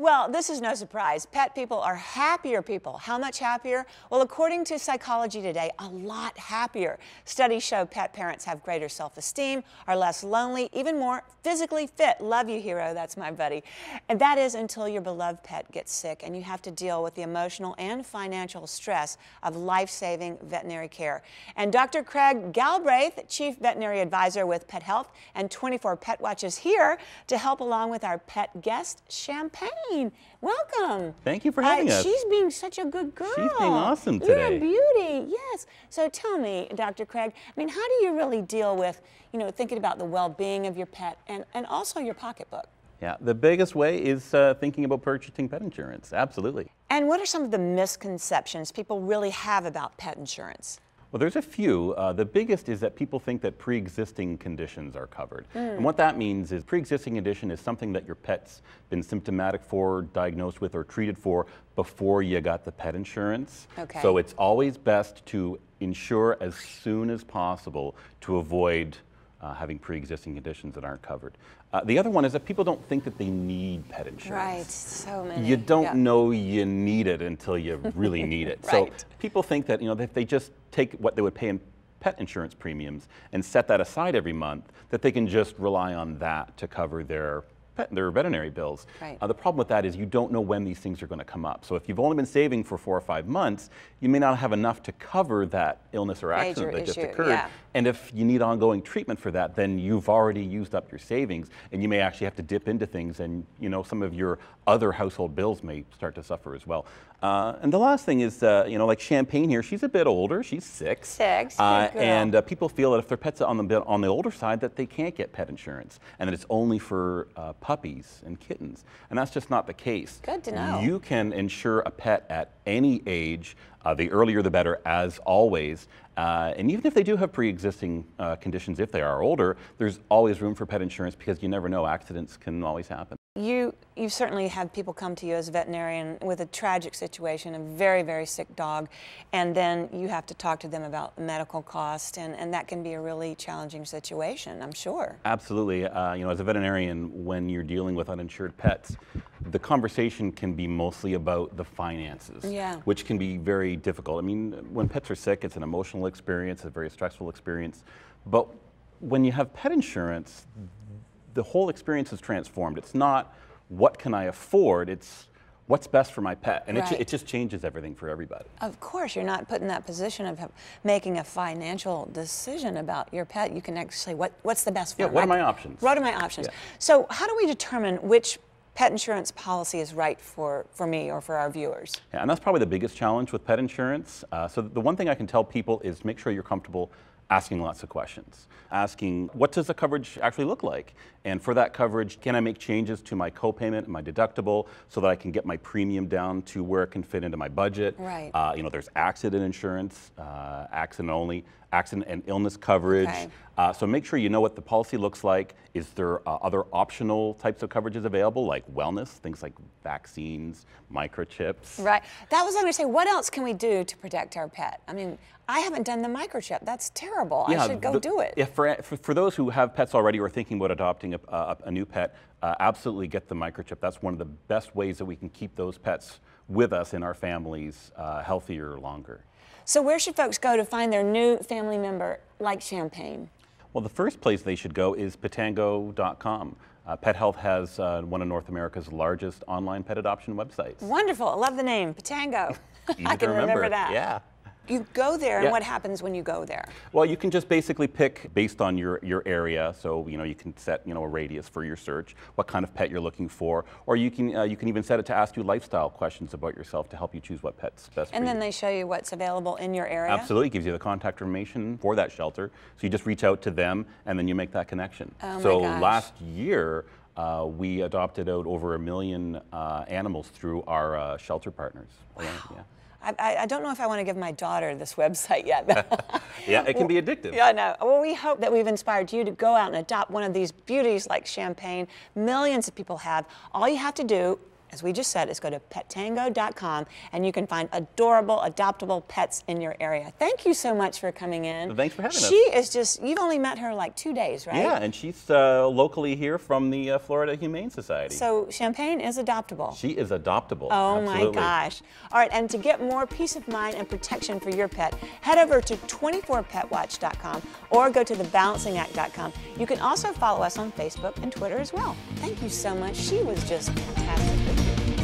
Well, this is no surprise. Pet people are happier people. How much happier? Well, according to Psychology Today, a lot happier. Studies show pet parents have greater self-esteem, are less lonely, even more physically fit. Love you, hero. That's my buddy. And that is until your beloved pet gets sick and you have to deal with the emotional and financial stress of life-saving veterinary care. And Dr. Craig Galbraith, Chief Veterinary Advisor with Pethealth and 24 Pet Watch, is here to help along with our pet guest, Champagne. Welcome. Thank you for having us. She's being such a good girl. She's being awesome today. You're a beauty, yes. So tell me, Dr. Craig, I mean, how do you really deal with, you know, thinking about the well-being of your pet and also your pocketbook? Yeah, the biggest way is thinking about purchasing pet insurance, absolutely. And what are some of the misconceptions people really have about pet insurance? Well, there's a few. The biggest is that people think that pre-existing conditions are covered. And what that means is pre-existing condition is something that your pet's been symptomatic for, diagnosed with, or treated for before you got the pet insurance. Okay. So it's always best to insure as soon as possible to avoid having pre-existing conditions that aren't covered. The other one is that people don't think that they need pet insurance. Right, so many. You don't know you need it until you really need it. Right. So people think that, you know, if they just take what they would pay in pet insurance premiums and set that aside every month, that they can just rely on that to cover their veterinary bills. Right. The problem with that is you don't know when these things are going to come up. So if you've only been saving for 4 or 5 months, you may not have enough to cover that illness or accident that just occurred. Yeah. And if you need ongoing treatment for that, then you've already used up your savings and you may actually have to dip into things, and you know, some of your other household bills may start to suffer as well. And the last thing is, you know, like Champagne here, she's a bit older, she's 6. And people feel that if their pet's on the older side that they can't get pet insurance and that it's only for puppies and kittens, and that's just not the case. Good to know. You can insure a pet at any age. The earlier the better, as always. And even if they do have pre-existing conditions, if they are older, there's always room for pet insurance because you never know, accidents can always happen. You certainly have people come to you as a veterinarian with a tragic situation, a very, very sick dog, and then you have to talk to them about medical cost, and that can be a really challenging situation, I'm sure. Absolutely. You know, as a veterinarian, when you're dealing with uninsured pets, the conversation can be mostly about the finances, which can be very difficult. I mean, when pets are sick, it's an emotional experience, a very stressful experience. But when you have pet insurance, the whole experience is transformed. It's not what can I afford, it's what's best for my pet. And it just changes everything for everybody. Of course, you're not put in that position of making a financial decision about your pet. You can actually, what's the best for what are my options? What are my options? Yeah. So how do we determine which pet insurance policy is right for me or for our viewers? Yeah, and that's probably the biggest challenge with pet insurance. So the one thing I can tell people is make sure you're comfortable asking lots of questions. Asking, what does the coverage actually look like? And for that coverage, can I make changes to my copayment and my deductible so that I can get my premium down to where it can fit into my budget? Right. You know, there's accident insurance, accident only, accident and illness coverage. Okay. So make sure you know what the policy looks like. Is there other optional types of coverages available, like wellness, things like vaccines, microchips? Right. That was what I was going to say. What else can we do to protect our pet? I mean, I haven't done the microchip. That's terrible. Yeah, I should go do it. Yeah, for those who have pets already or thinking about adopting a new pet, absolutely get the microchip. That's one of the best ways that we can keep those pets with us in our families healthier longer. So where should folks go to find their new family member like Champagne? Well, the first place they should go is Petango.com. Pethealth has one of North America's largest online pet adoption websites. Wonderful. I love the name, Petango. I can remember that. Yeah. You go there, and what happens when you go there? Well, you can just basically pick based on your area. So you know, you can set, you know, a radius for your search, what kind of pet you're looking for, or you can even set it to ask you lifestyle questions about yourself to help you choose what pet's best. And for then they show you what's available in your area. Absolutely, it gives you the contact information for that shelter. So you just reach out to them, and then you make that connection. Oh so my gosh. Last year, we adopted out over 1 million animals through our shelter partners. Wow. Yeah. I don't know if I want to give my daughter this website yet. Yeah, it can be addictive. Yeah, I know. Well, we hope that we've inspired you to go out and adopt one of these beauties like Champagne. Millions of people have. All you have to do as we just said, is go to Petango.com, and you can find adorable, adoptable pets in your area. Thank you so much for coming in. Thanks for having us. She is just, you've only met her like 2 days, right? Yeah, and she's locally here from the Florida Humane Society. So Champagne is adoptable. She is adoptable. Oh, absolutely. My gosh. All right, and to get more peace of mind and protection for your pet, head over to 24PetWatch.com or go to TheBalancingAct.com. You can also follow us on Facebook and Twitter as well. Thank you so much. She was just fantastic.